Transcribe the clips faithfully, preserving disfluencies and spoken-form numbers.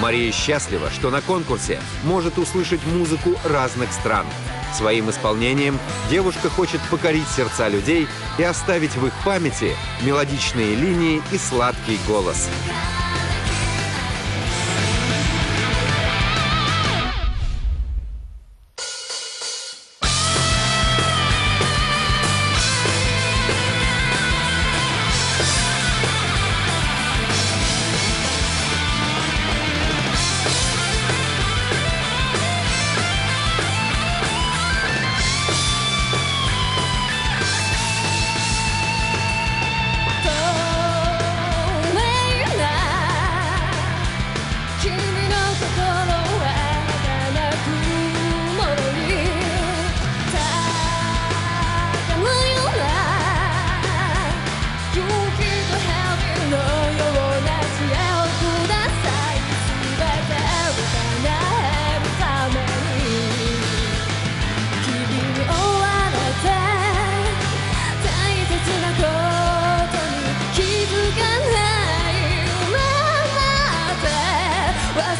Мария счастлива, что на конкурсе может услышать музыку разных стран. Своим исполнением девушка хочет покорить сердца людей и оставить в их памяти мелодичные линии и сладкий голос.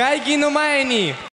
Хайгину Майян.